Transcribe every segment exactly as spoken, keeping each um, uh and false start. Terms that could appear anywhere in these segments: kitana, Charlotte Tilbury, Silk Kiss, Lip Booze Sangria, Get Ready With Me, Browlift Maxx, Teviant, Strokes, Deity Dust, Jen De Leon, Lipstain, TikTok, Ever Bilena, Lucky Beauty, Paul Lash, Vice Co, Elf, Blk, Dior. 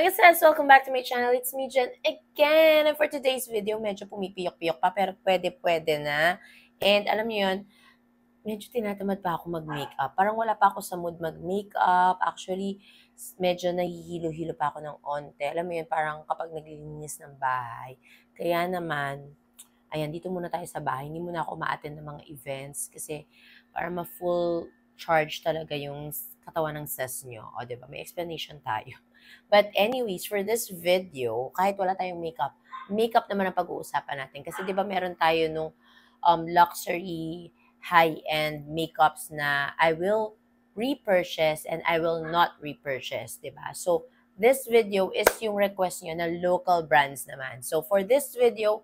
mga sense, welcome back to my channel. It's me, Jen, again. And for today's video, medyo pumipiyok-piyok pa, pero pwede-pwede na. And alam niyo yun, medyo tinatamad pa ako mag-makeup. Parang wala pa ako sa mood mag-makeup. Actually, medyo nahihilo-hilo pa ako ng onte. Alam mo yun, parang kapag naglilinis ng bahay. Kaya naman, ayan, dito muna tayo sa bahay. Hindi muna ako ma-attend ng mga events kasi para ma-full charge talaga yung katawan ng ses nyo. O, diba? May explanation tayo. But anyways, for this video, kahit wala tayong makeup, makeup naman ang pag-uusapan natin. Kasi diba meron tayo nung um, luxury high-end makeups na I will repurchase and I will not repurchase, diba? So, this video is yung request nyo na local brands naman. So, for this video,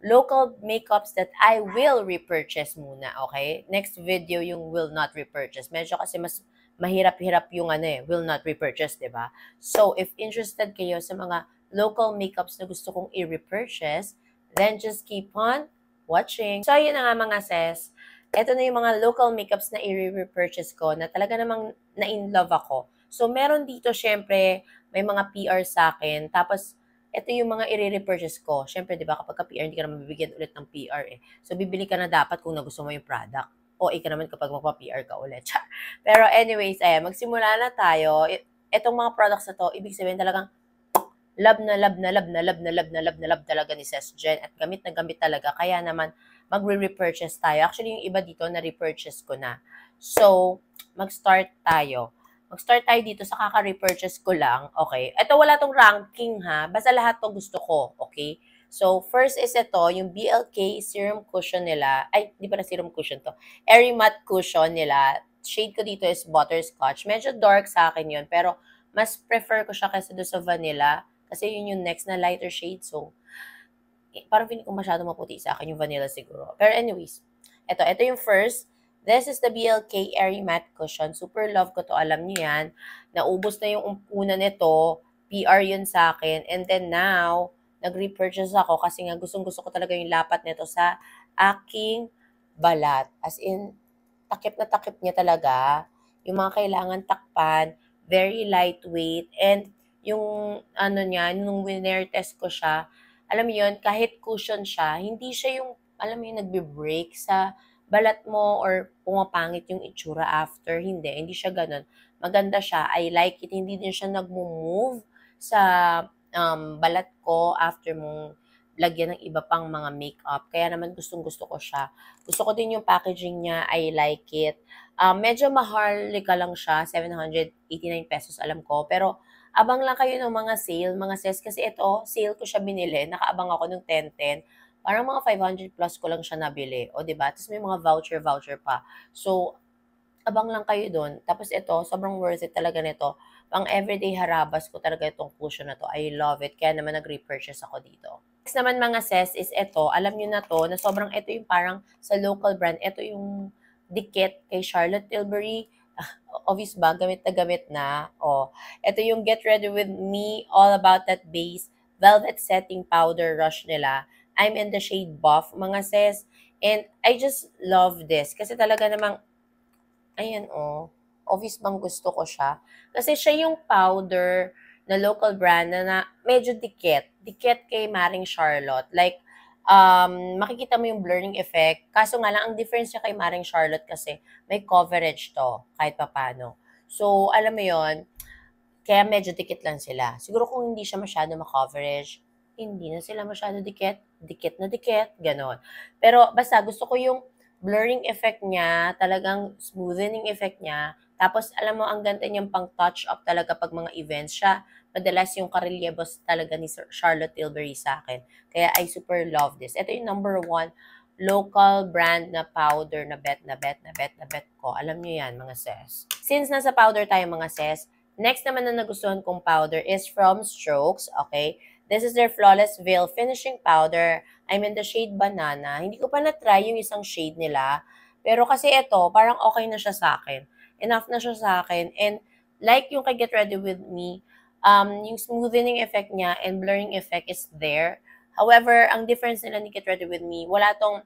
local makeups that I will repurchase muna, okay? Next video yung will not repurchase. Medyo kasi mas mahirap-hirap yung ano eh, will not repurchase, diba? So, if interested kayo sa mga local makeups na gusto kong i-repurchase, then just keep on watching. So, yun na nga mga ses. Ito na yung mga local makeups na i-repurchase ko na talaga namang na-in-love ako. So, meron dito, syempre, may mga P R sa akin. Tapos, ito yung mga i-repurchase ko. Syempre, di ba, kapag ka P R, hindi ka naman bibigyan ulit ng P R eh. So, bibili ka na dapat kung nagusto mo yung product. O, ika naman kapag magpa-P R ka ulit. Pero anyways, ayan, magsimula na tayo. Itong mga products na to, ibig sabihin talagang love na love na love na love na love na love na love talaga ni Ses Jen. At gamit na gamit talaga. Kaya naman, magre-repurchase tayo. Actually, yung iba dito, na-repurchase ko na. So, mag-start tayo. Mag-start tayo dito sa kaka-repurchase ko lang. Okay. Ito, wala tong ranking, ha? Basta lahat to gusto ko. Okay. So, first is ito, yung B L K serum cushion nila. Ay, hindi pala serum cushion to. Airy matte cushion nila. Shade ko dito is butterscotch. Medyo dark sa akin yun. Pero, mas prefer ko siya kasi doon sa vanilla. Kasi yun yung next na lighter shade. So, parang feeling ko masyado maputi sa akin yung vanilla siguro. Pero anyways, ito, ito yung first. This is the B L K Airy Matte Cushion. Super love ko to. Alam niyo yan. Naubos na yung una nito. P R yun sa akin. And then now, nag-repurchase ako kasi nga gustong-gusto ko talaga yung lapat nito sa aking balat. As in, takip na takip niya talaga. Yung mga kailangan takpan. Very lightweight. And yung ano niya, nung winner test ko siya, alam mo yun, kahit cushion siya, hindi siya yung, alam mo yun, nagbe-break sa balat mo or pumapangit yung itsura after. Hindi, hindi siya ganun. Maganda siya. I like it. Hindi din siya nagmo-move sa um, balat ko after mong lagyan ng iba pang mga makeup. Kaya naman gustong-gusto ko siya. Gusto ko din yung packaging niya. I like it. Um, medyo maharlika lang siya. seven hundred eighty-nine pesos alam ko. Pero, abang lang kayo ng mga sale, mga sales. Kasi ito, sale ko siya binili. Nakaabang ako ng ten ten. Parang mga five hundred plus ko lang siya nabili. O, diba? Tapos may mga voucher-voucher pa. So, abang lang kayo doon. Tapos ito, sobrang worth it talaga nito. Pang everyday harabas ko talaga itong cushion na to. I love it. Kaya naman nag-repurchase ako dito. Next naman mga sales is ito. Alam nyo na to, na sobrang ito yung parang sa local brand. Ito yung dikit kay Charlotte Tilbury. Obvious ba? Gamit na gamit na. O, ito yung Get Ready With Me, All About That Base, Velvet Setting Powder Rush nila. I'm in the shade buff, mga ses. And I just love this. Kasi talaga namang, ayan o, obvious bang gusto ko siya. Kasi siya yung powder na local brand na, na medyo dikit. Dikit kay Maring Charlotte. Like, Um, makikita mo yung blurring effect. Kaso nga lang, ang difference niya kay Maring Charlotte kasi may coverage to kahit papano. So, alam mo yun, kaya medyo dikit lang sila. Siguro kung hindi siya masyado ma-coverage, hindi na sila masyado dikit. Dikit na dikit, ganon. Pero basta gusto ko yung blurring effect niya, talagang smoothening effect niya. Tapos alam mo, ang ganda niyang pang touch-up talaga pag mga events siya. Madalas yung karelyebos talaga ni Charlotte Tilbury sa akin. Kaya I super love this. Ito yung number one local brand na powder na bet, na bet, na bet, na bet ko. Alam nyo yan, mga ses. Since nasa powder tayo, mga ses, next naman na nagustuhan kong powder is from Strokes, okay? This is their Flawless Veil Finishing Powder. I'm in the shade Banana. Hindi ko pa na-try yung isang shade nila. Pero kasi ito, parang okay na siya sa akin. Enough na siya sa akin. And like yung kay Get Ready With Me, Um, yung smoothening effect niya and blurring effect is there. However, ang difference nila ni Get Ready With Me, wala tong,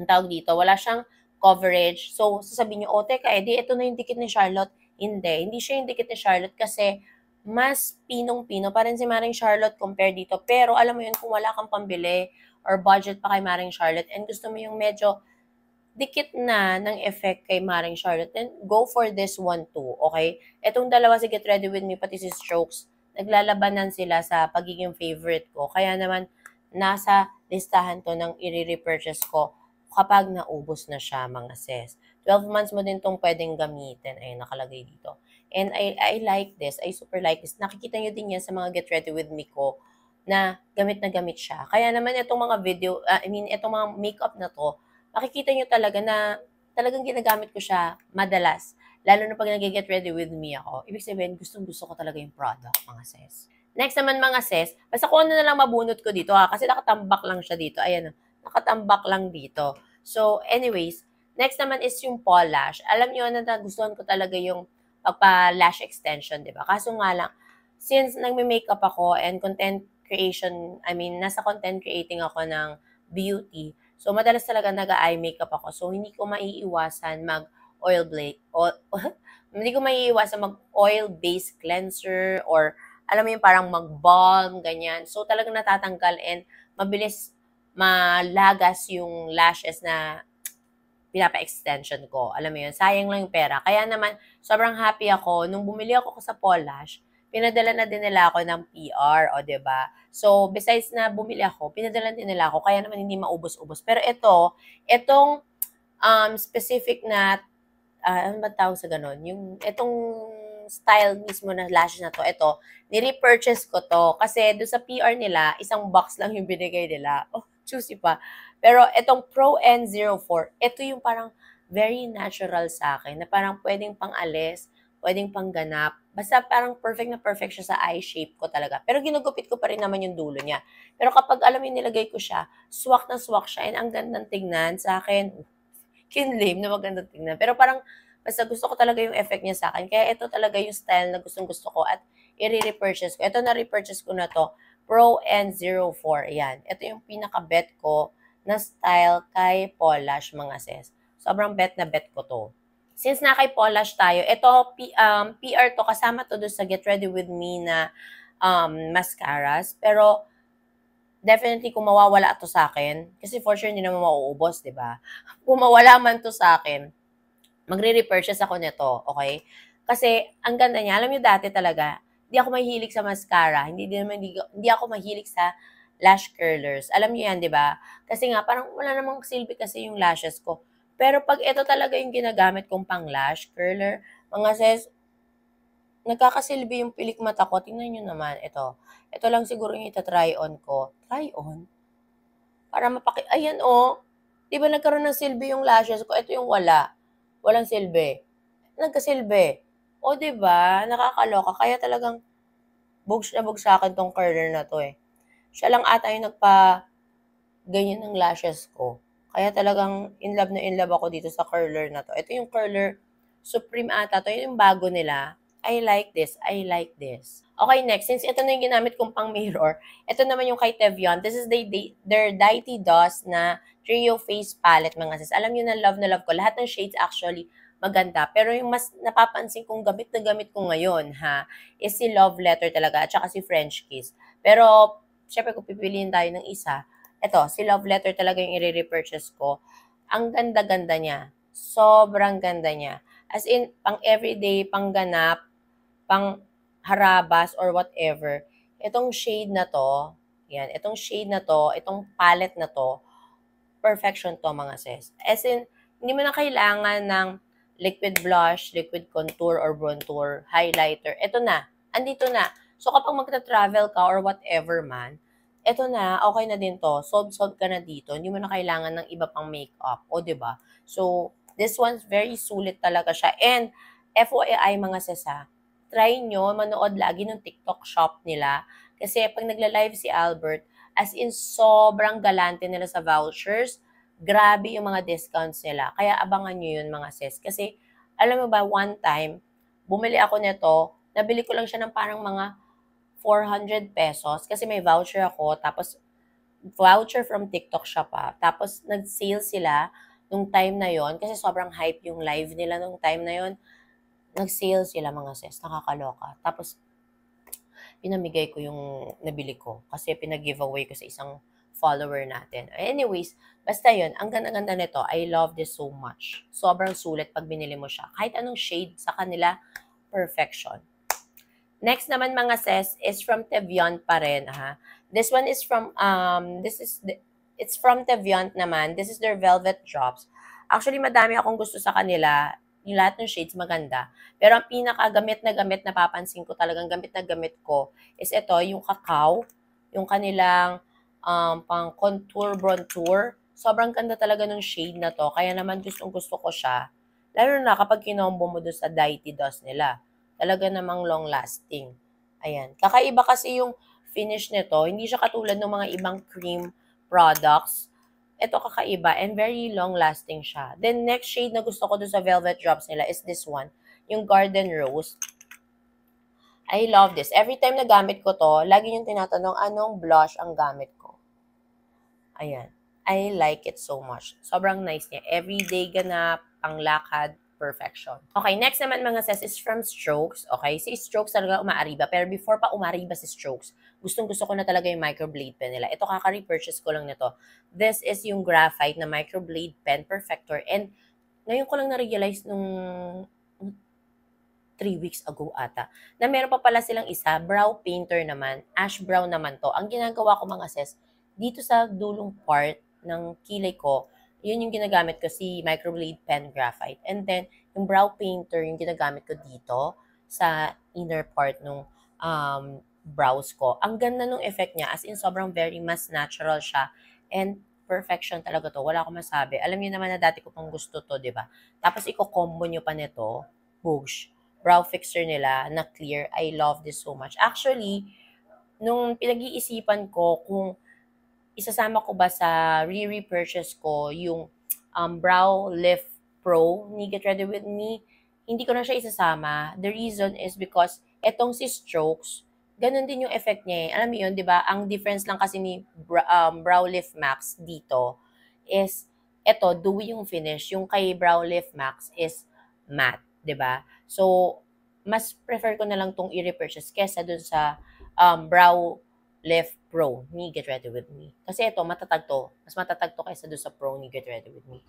ang tawag dito, wala siyang coverage. So, sasabihin niyo, o teka, edi, ito na yung dikit ni Charlotte. Hindi. Hindi siya yung dikit ni Charlotte kasi mas pinong-pino pa rin si Maring Charlotte compare dito. Pero alam mo yun, kung wala kang pambili or budget pa kay Maring Charlotte and gusto mo yung medyo dikit na ng effect kay Maring Charlotte, then go for this one too, okay? Etong dalawa si Get Ready With Me, pati si Strokes, naglalabanan sila sa pagiging favorite ko. Kaya naman, nasa listahan to ng i-repurchase ko kapag naubos na siya, mga sis. twelve months mo din tong pwedeng gamitin. Ayun, nakalagay dito. And I, I like this. I super like this. Nakikita nyo din yan sa mga Get Ready With Me ko na gamit na gamit siya. Kaya naman itong mga video, uh, I mean, itong mga makeup na to, makikita nyo talaga na talagang ginagamit ko siya madalas. Lalo na pag nag-Get Ready With Me ako. Ibig sabihin, gustong-gusto ko talaga yung product, mga sis. Next naman, mga sis, basta kung ano na lang mabunot ko dito, ha? Kasi nakatambak lang siya dito. Ayan, nakatambak lang dito. So, anyways, next naman is yung Paul Lash. Alam nyo na gustuhan ko talaga yung pagpa-lash extension, di ba? Kaso nga lang, since nagme-makeup ako and content creation, I mean, nasa content creating ako ng beauty, so madalas talaga nag-eye makeup ako. So, hindi ko maiiwasan mag-oil blake, hindi ko maiiwasan mag-oil-based cleanser or, alam mo yung parang mag-balm, ganyan. So, talagang natatanggal and mabilis malagas yung lashes na pinapa-extension ko. Alam mo yun, sayang lang yung pera. Kaya naman, sobrang happy ako. Nung bumili ako sa Paul Lash, pinadala na din nila ako ng P R, o diba? So, besides na bumili ako, pinadala din nila ako. Kaya naman, hindi maubos-ubos. Pero ito, itong um, specific na, uh, ano ba tawag sa ganun? Yung, itong style mismo na lashes na to, ito, nirepurchase ko to. Kasi doon sa P R nila, isang box lang yung binigay nila. Oh, juicy pa. Pero itong Pro N zero four, ito yung parang very natural sa akin, na parang pwedeng pang alis, pwedeng pang ganap. Basta parang perfect na perfect siya sa eye shape ko talaga. Pero ginugupit ko pa rin naman yung dulo niya. Pero kapag alam yung nilagay ko siya, swak na swak siya. And ang gandang tignan sa akin, kinlame na magandang tignan. Pero parang, basta gusto ko talaga yung effect niya sa akin. Kaya ito talaga yung style na gustong gusto ko at i-repurchase ko. Ito na-repurchase ko na to, Pro N zero four. Ayan. Ito yung pinaka-bet ko na style kay Paul Lash, mga sis. Sobrang bet na bet ko to. Since na kay Paul Lash tayo, ito um, P R to, kasama to doon sa Get Ready With Me na um, mascaras. Pero definitely kung mawawala to sa akin, kasi for sure hindi naman mauubos, di ba? Kung mawala man to sa akin, magre-repurchase ako nito, okay? Kasi ang ganda niya. Alam niyo dati talaga, hindi ako mahilig sa mascara. Hindi din naman hindi, hindi ako mahilig sa lash curlers. Alam niyo yan, di ba? Kasi nga, parang wala namang silbi kasi yung lashes ko. Pero pag ito talaga yung ginagamit kong pang lash curler, mga sis, nagkakasilbi yung pilik mata ko. Tingnan niyo naman, ito. Ito lang siguro yung itatry on ko. Try on? Para mapaki... Ayan, oh. Di ba nagkaroon ng silbi yung lashes ko? Ito yung wala. Walang silbi. Nagkasilbi. O, diba? Nakakaloka. Kaya talagang bugs na bugs sa akin tong curler na to, eh. Siya lang ata yung nagpa-ganyan ng lashes ko. Kaya talagang in love na in love ako dito sa curler na to. Ito yung curler Supreme ata. Ito yung bago nila. I like this. I like this. Okay, next. Since ito na yung ginamit kong pang mirror, ito naman yung kay Teviant. This is the, the, their Dighty Dust na Trio Face Palette, mga sis. Alam nyo na love na love ko. Lahat ng shades actually maganda. Pero yung mas napapansin kong gamit na gamit ko ngayon, ha, is si Love Letter talaga at saka si French Kiss. Pero, syempre, kung pipiliin tayo ng isa, ito, si Love Letter talaga yung i-repurchase ko. Ang ganda-ganda niya. Sobrang ganda niya. As in, pang everyday, pang ganap, pang harabas or whatever. Itong shade na to, yan, itong shade na to, itong palette na to, perfection to, mga sis. As in, hindi mo na kailangan ng liquid blush, liquid contour or bronzer, highlighter. Ito na, andito na. So kapag magta-travel ka or whatever man, ito na, okay na din to. Solve-solve ka na dito. Hindi mo na kailangan ng iba pang makeup. O, diba? So, this one's very sulit talaga siya. And, F Y I, mga sis, ha, try nyo, manood lagi ng TikTok shop nila. Kasi pag nagla-live si Albert, as in sobrang galante nila sa vouchers, grabe yung mga discounts nila. Kaya abangan nyo yun, mga sis. Kasi, alam mo ba, one time, bumili ako nito, nabili ko lang siya ng parang mga four hundred pesos. Kasi may voucher ako, tapos voucher from TikTok shop, ha. Tapos, nag-sale sila nung time na yon. Kasi sobrang hype yung live nila nung time na yon. Nag-sale sila, mga sis. Nakakaloka. Tapos, pinamigay ko yung nabili ko kasi pinag-giveaway ko sa isang follower natin. Anyways, basta yun, ang ganda-ganda nito. I love this so much. Sobrang sulit pag binili mo siya. Kahit anong shade sa kanila, perfection. Next naman mga ses is from Teviant pa rin, ha. This one is from um this is the, it's from Teviant naman. This is their Velvet Drops. Actually, madami akong gusto sa kanila. Yung lahat ng shades maganda. Pero ang pinakagamit na gamit na papansin ko talagang gamit na gamit ko is ito, yung cacao, yung kanilang um, pang contour, bronzer. Sobrang ganda talaga ng shade na to. Kaya naman gustong gusto ko siya. Lalo na kapag kinombo mo doon sa Diety Dust nila. Talaga namang long lasting. Ayan. Kakaiba kasi yung finish nito. Hindi siya katulad ng mga ibang cream products. Ito kakaiba and very long-lasting siya. Then, next shade na gusto ko doon sa Velvet Drops nila is this one, yung Garden Rose. I love this. Every time na gamit ko to, lagi yung tinatanong, anong blush ang gamit ko? Ayan. I like it so much. Sobrang nice niya. Everyday ganap, panglakad, perfection. Okay, next naman mga ses is from Strokes. Okay, si Strokes talaga umaariba. Pero before pa umaariba si Strokes, gustong-gusto ko na talaga yung microblade pen nila. Ito, kaka-repurchase ko lang nito. This is yung graphite na microblade pen perfector. And ngayon ko lang na-realize nung three weeks ago ata, na meron pa pala silang isa, brow painter naman, ash brown naman to. Ang ginagawa ko mga ses, dito sa dulong part ng kilay ko, yun yung ginagamit ko, si microblade pen graphite. And then, yung brow painter, yung ginagamit ko dito sa inner part ng um, brows ko. Ang ganda nung effect niya, as in sobrang very mas natural siya. And perfection talaga to. Wala akong masabi. Alam niyo naman na dati ko pang gusto to, di ba? Tapos, iko-combo niyo pa nito, boosh, brow fixer nila na clear. I love this so much. Actually, nung pinag-iisipan ko kung isasama ko ba sa re-repurchase ko yung um, Brow Lift Pro ni Get Ready With Me, hindi ko na siya isasama. The reason is because etong si Strokes, ganun din yung effect niya eh. Alam mo yun, di ba? Ang difference lang kasi ni um, Brow Lift Max dito is eto, dewy yung finish. Yung kay Brow Lift Max is matte, di ba? So, mas prefer ko na lang itong i-repurchase kesa dun sa um, Brow Lift Pro ni Get Ready With Me. Kasi ito, matatag to. Mas matatag to kaysa doon sa Pro ni Get Ready With Me.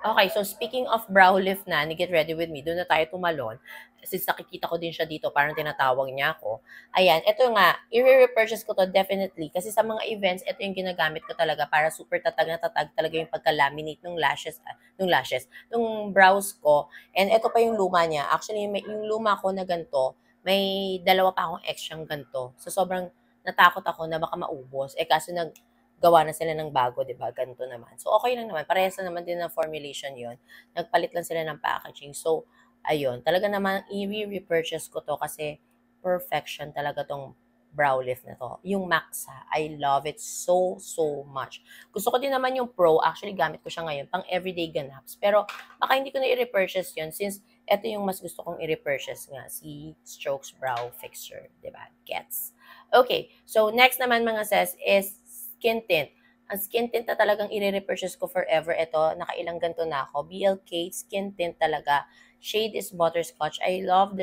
Okay, so speaking of brow lift na ni Get Ready With Me, doon na tayo tumalon. Since nakikita ko din siya dito, parang tinatawag niya ako. Ayan, ito nga, i-repurchase ko to definitely. Kasi sa mga events, ito yung ginagamit ko talaga para super tatag na tatag talaga yung pagka-laminate ng lashes, ng lashes, ng brows ko. And ito pa yung luma niya. Actually, yung luma ko na ganito, may dalawa pa akong extrang ganito. So, sobrang natakot ako na baka maubos. Eh, kaso naggawa na sila ng bago, diba? Ganito naman. So, okay lang naman. Parehas na naman din ng formulation yon. Nagpalit lang sila ng packaging. So, ayun. Talaga naman, i-repurchase ko to kasi perfection talaga tong brow lift na to. Yung Max, ha. I love it so, so much. Gusto ko din naman yung Pro. Actually, gamit ko siya ngayon pang everyday ganaps. Pero, baka hindi ko na i-repurchase yun since ito yung mas gusto kong i-repurchase nga, si Strokes Brow Fixer, diba? Gets. Okay, so next naman mga ses is skin tint. Ang skin tint na talagang i-repurchase ko forever, ito, nakailang ganito na ako. B L K skin tint talaga. Shade is Butterscotch. I love the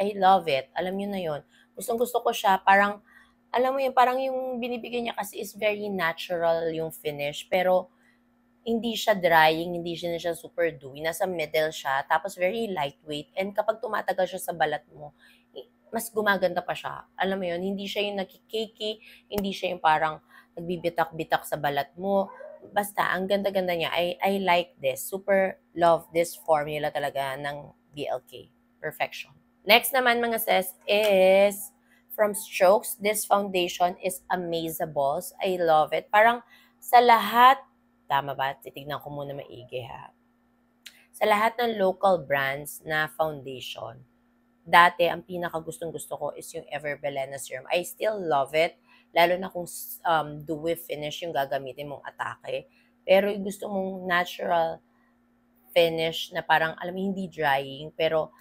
I love it. Alam niyo na 'yon. Gustong gusto ko siya, parang alam mo 'yun, parang yung binibigay niya kasi is very natural yung finish, pero hindi siya drying, hindi siya, siya super dewy. Nasa middle siya, tapos very lightweight. And kapag tumatagal siya sa balat mo, mas gumaganda pa siya. Alam mo yun, hindi siya yung nakikiki, hindi siya yung parang nagbibitak-bitak sa balat mo. Basta, ang ganda-ganda niya. I, I like this. Super love this formula talaga ng B L K. Perfection. Next naman mga ses is from Strokes. This foundation is Amazeballs. I love it. Parang sa lahat, tama ba? Titignan ko muna maigi ha. Sa lahat ng local brands na foundation, dati ang pinakagustong-gusto ko is yung Ever Bilena Serum. I still love it, lalo na kung um, dewy finish yung gagamitin mong atake. Pero yung gusto mong natural finish na parang, alam mo, hindi drying, pero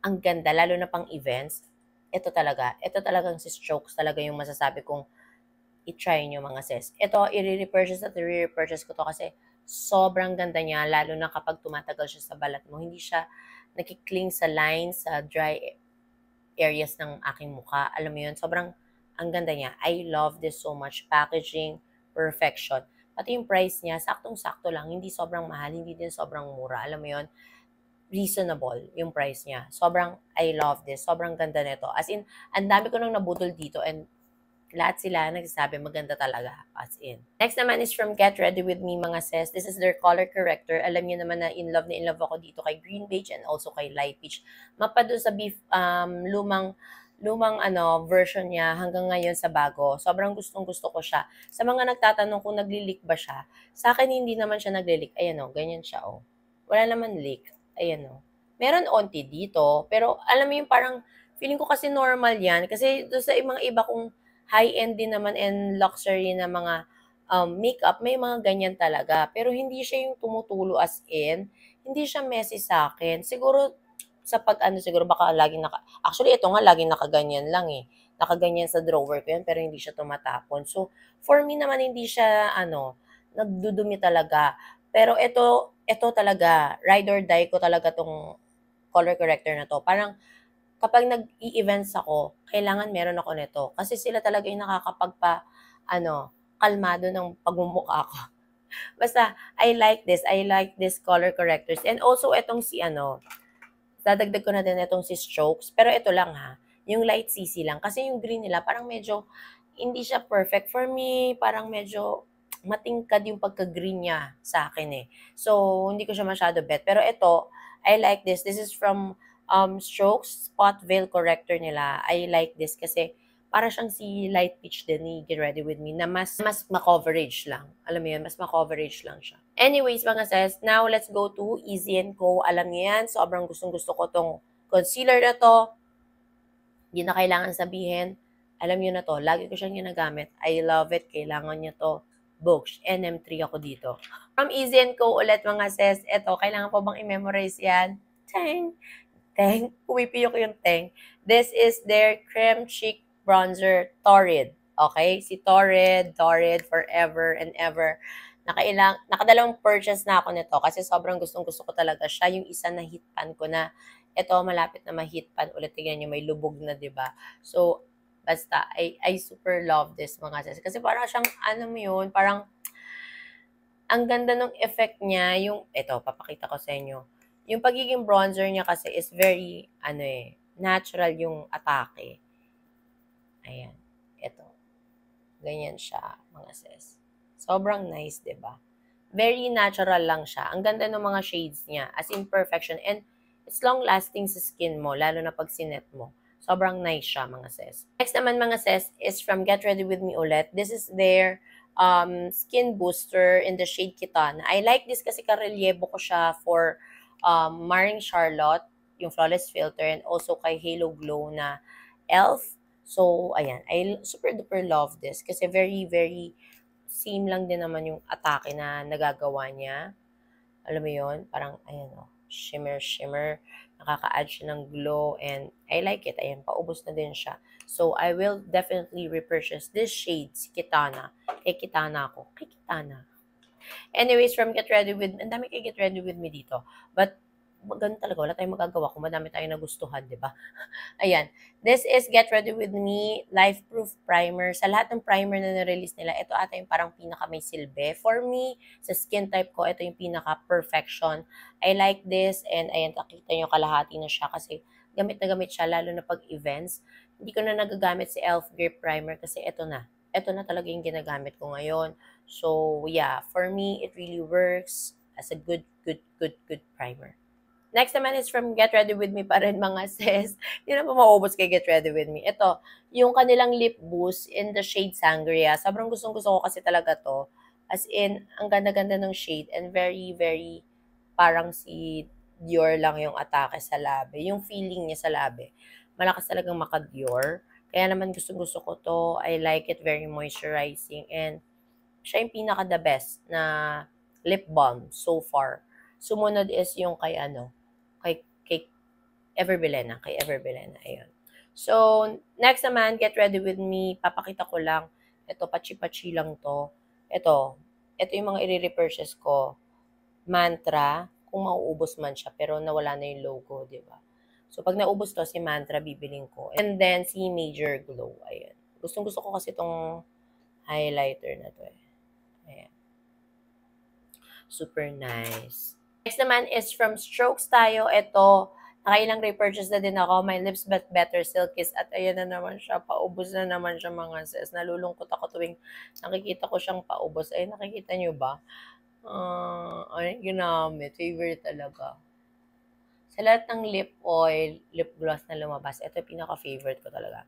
ang ganda, lalo na pang events, ito talaga, ito talagang si Strokes talaga yung masasabi kong i-try nyo mga sis. Ito, i-repurchase at i-repurchase ko to kasi sobrang ganda niya, lalo na kapag tumatagal siya sa balat mo. Hindi siya nakikling sa lines, sa dry areas ng aking mukha. Alam mo yun, sobrang ang ganda niya. I love this so much. Packaging, perfection. Pati yung price niya, saktong-sakto lang. Hindi sobrang mahal, hindi din sobrang mura. Alam mo yun, reasonable yung price niya. Sobrang, I love this. Sobrang ganda nito. As in, ang dami ko nang nabutol dito and lahat sila nagsasabi maganda talaga. As in. Next naman is from Get Ready With Me, mga sis. This is their color corrector. Alam niyo naman na in love na in love ako dito kay green beige and also kay light peach. Mapado sa beef, um, lumang, lumang ano, version niya hanggang ngayon sa bago. Sobrang gustong gusto ko siya. Sa mga nagtatanong kung naglilik ba siya, sa akin hindi naman siya naglilik. Ayan o, ganyan siya o. Wala naman leak. Ayan o. Meron onti dito, pero alam mo yung parang, feeling ko kasi normal yan. Kasi doon sa mga iba kung high-end din naman and luxury na mga um, makeup, may mga ganyan talaga. Pero hindi siya yung tumutulo as in. Hindi siya messy sa akin. Siguro, sa pag-ano, siguro baka laging naka... Actually, ito nga, laging nakaganyan lang eh. Nakaganyan sa drawer ko yan, pero hindi siya tumatapon. So, for me naman, hindi siya, ano, nagdudumi talaga. Pero ito, ito talaga, ride or die ko talaga tong color corrector na to. Parang, kapag nag-i-events ako, kailangan meron ako nito. Kasi sila talaga yung nakakapagpa, ano, kalmado ng pagmumukha ko. Basta, I like this. I like this color correctors. And also, itong si, ano, dadagdag ko na din itong si Strokes. Pero ito lang, ha. Yung light C C lang. Kasi yung green nila, parang medyo, hindi siya perfect for me. Parang medyo, matingkad yung pagka-green niya sa akin, eh. So, hindi ko siya masyado bet. Pero ito, I like this. This is from, Um, Strokes Spot Veil Corrector nila. I like this kasi para siyang si Light Peach din ni Get Ready With Me na mas, mas ma-coverage lang. Alam mo yun, mas ma-coverage lang siya. Anyways, mga sis, now let's go to Easy and Co. Alam niyo yan, sobrang gustong-gusto ko tong concealer na to. Hindi na kailangan sabihin. Alam niyo na to, lagi ko siyang ginagamit. I love it, kailangan niyo to. Books, N M three ako dito. From Easy and Co. ulit, mga sis, eto, kailangan po bang i-memorize yan? Tang! Teng, pumipiyok yung teng. This is their Creme Cheek Bronzer Torrid. Okay? Si Torrid, Torrid, forever and ever. Nakailang, nakadalawang purchase na ako nito kasi sobrang gustong-gusto ko talaga siya. Yung isa na heat pan ko na, ito malapit na ma-heat pan. Ulit, tignan nyo, may lubog na, diba? So, basta, I, I super love this, mga sis. Kasi parang siyang, ano mo yun, parang, ang ganda ng effect niya, yung, ito, papakita ko sa inyo. Yung pagiging bronzer niya kasi is very, ano eh, natural yung atake. Ayan. Ito. Ganyan siya, mga sis. Sobrang nice, diba? Very natural lang siya. Ang ganda ng mga shades niya. As in perfection. And it's long-lasting sa skin mo, lalo na pag sinet mo. Sobrang nice siya, mga sis. Next naman, mga sis, is from Get Ready With Me ulit. This is their um, skin booster in the shade Kitana. I like this kasi karelyebo ko siya for... Um, Maring Charlotte, yung Flawless Filter, and also kay Halo Glow na Elf. So, ayan. I super duper love this kasi very, very same lang din naman yung atake na nagagawa niya. Alam mo yun? Parang, ayan o. Oh, shimmer, shimmer. Nakaka-add siya ng glow and I like it. Ayan, paubos na din siya. So, I will definitely repurchase this shade, si Kitana. Kay Kitana ako. Kay Kitana. Anyways, from Get Ready With Me, ang dami kayo Get Ready With Me dito. But, ganun talaga, wala tayong magagawa kung madami tayong nagustuhan, diba? Ayan. This is Get Ready With Me Life Proof Primer. Sa lahat ng primer na na-release nila, ito ata yung parang pinaka may silbe. For me, sa skin type ko, ito yung pinaka perfection. I like this and ayan, nakita nyo kalahati na siya kasi gamit na gamit siya, lalo na pag events. Hindi ko na nagagamit si Elf Grip Primer kasi ito na. Ito na talaga yung ginagamit ko ngayon. So, yeah, for me, it really works as a good, good, good, good primer. Next naman is from Get Ready With Me pa rin, mga sis. Hindi na pa maubos kay Get Ready With Me. Ito, yung kanilang lip boost in the shade Sangria. Sobrang gustong-gusto ko kasi talaga to. As in, ang ganda-ganda ng shade and very, very parang si Dior lang yung atake sa labi. Yung feeling niya sa labi. Malakas talagang maka-Dior. Kaya naman gustong-gusto ko to. I like it, very moisturizing and siya yung pinaka-the best na lip balm so far. Sumunod is yung kay ano, kay, kay Ever Bilena, kay Ever Bilena, ayun. So, next naman, Get Ready With Me, papakita ko lang, ito, pachi-pachi lang to. Ito, ito yung mga i-repurchase ko. Mantra, kung mauubos man siya, pero nawala na yung logo, di ba? So, pag naubos to, si Mantra bibiling ko. And then, si Major Glow. Ayan. Gustong-gusto ko kasi itong highlighter na to. Eh. Ayan. Super nice. Next naman is from Strokes tayo. Ito, nakailang repurchase na din ako. My Lips But Better Silk Kiss. At ayan na naman siya. Paubos na naman siya, mga sis. Nalulungkot ako tuwing nakikita ko siyang paubos. Ay, nakikita nyo ba? Uh, ano yung ginamit? Favorite talaga. Sa lahat ng lip oil, lip gloss na lumabas, ito yung pinaka-favorite ko talaga.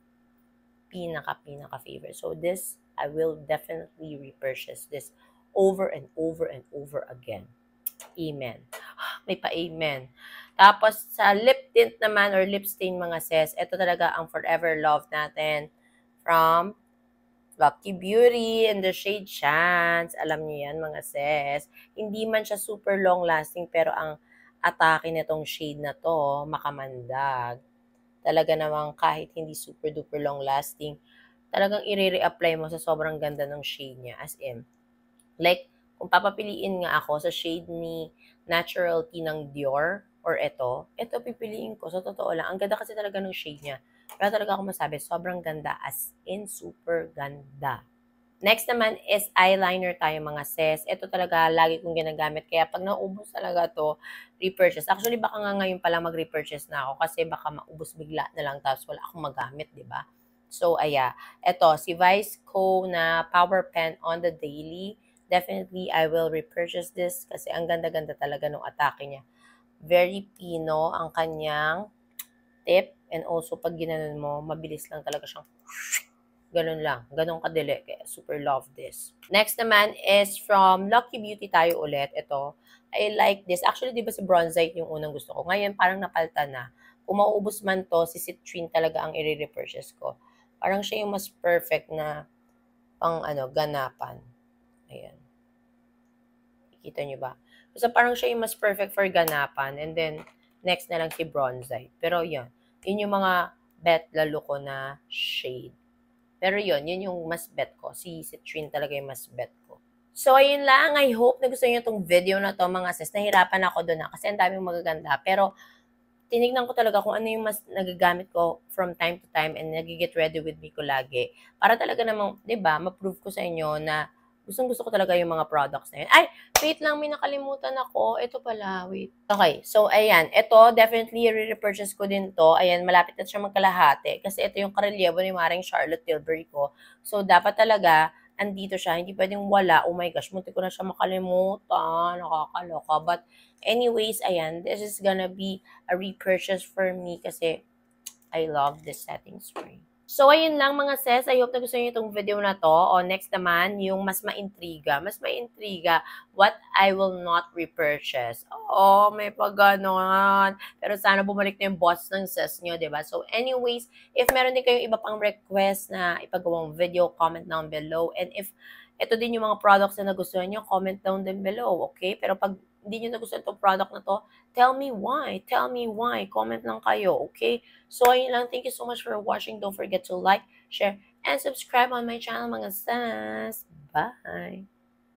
Pinaka-pinaka-favorite. So this, I will definitely repurchase this over and over and over again. Amen. May pa-amen. Tapos sa lip tint naman or lip stain, mga sis, ito talaga ang forever love natin from Lucky Beauty and the shade Chance. Alam niyo yan, mga sis. Hindi man siya super long-lasting, pero ang atake nitong shade na to, makamandag. Talaga namang kahit hindi super duper long lasting, talagang i-re-apply mo sa sobrang ganda ng shade niya. As in, like, kung papapiliin nga ako sa shade ni Natural Tea ng Dior or ito, ito pipiliin ko. Sa totoo lang, ang ganda kasi talaga ng shade niya. Pero talaga ako masabi, sobrang ganda. As in, super ganda. Next naman is eyeliner tayo, mga sis. Ito talaga lagi kong ginagamit. Kaya pag naubos talaga to, repurchase. Actually, baka nga ngayon pala mag-repurchase na ako kasi baka maubos bigla na lang tapos wala akong magamit, di ba? So, aya. Ito, si Vice Co na Power Pen on the Daily. Definitely, I will repurchase this kasi ang ganda-ganda talaga nung atake niya. Very Pino ang kanyang tip. And also, pag ginanon mo, mabilis lang talaga siyang... Ganun lang. Ganun kadili. Kaya super love this. Next naman is from Lucky Beauty tayo ulit. Ito. I like this. Actually, di ba si Bronzite yung unang gusto ko? Ngayon, parang napalta na. Kung mauubos man to, si Citrine talaga ang i-repurchase ko. Parang siya yung mas perfect na pang ano, ganapan. Ayan. Ikita nyo ba? Kasi parang siya yung mas perfect for ganapan. And then, next na lang si Bronzite. Pero yun. Yun yung mga bet lalo ko na shade. Pero yun, yun yung mas bet ko. Si Citrine talaga yung mas bet ko. So, ayun lang. I hope na gusto nyo itong video na to, mga sis. Nahirapan ako doon na kasi ang daming magaganda. Pero, tinignan ko talaga kung ano yung mas nagagamit ko from time to time and nag-get ready with me ko lagi. Para talaga namang, di ba, ma-prove ko sa inyo na gustong gusto ko talaga yung mga products na yun. Ay, wait lang, may nakalimutan ako. Ito pala, wait. Okay, so ayan. Ito, definitely re-repurchase ko din to. Ayan, malapit na siya magkalahati. Kasi ito yung karelyebo ni Maring Charlotte Tilbury ko. So, dapat talaga, andito siya. Hindi pwedeng wala. Oh my gosh, munti ko na siya makalimutan. Nakakaloka. But anyways, ayan, this is gonna be a repurchase for me kasi I love this setting spray. So, ayun lang, mga sis. I hope na gusto nyo itong video na to. O, next naman, yung mas maintriga. Mas maintriga, what I will not repurchase. Oo, may pag-ganon. Pero sana bumalik na yung boss ng sis nyo, diba? So, anyways, if meron din kayong iba pang request na ipagawang video, comment down below. And if ito din yung mga products na nagustuhan nyo, comment down din below, okay? Pero pag hindi nyo nagustuhan itong product na to, tell me why. Tell me why. Comment lang kayo, okay? So, ayun lang. Thank you so much for watching. Don't forget to like, share, and subscribe on my channel, mga sis. Bye!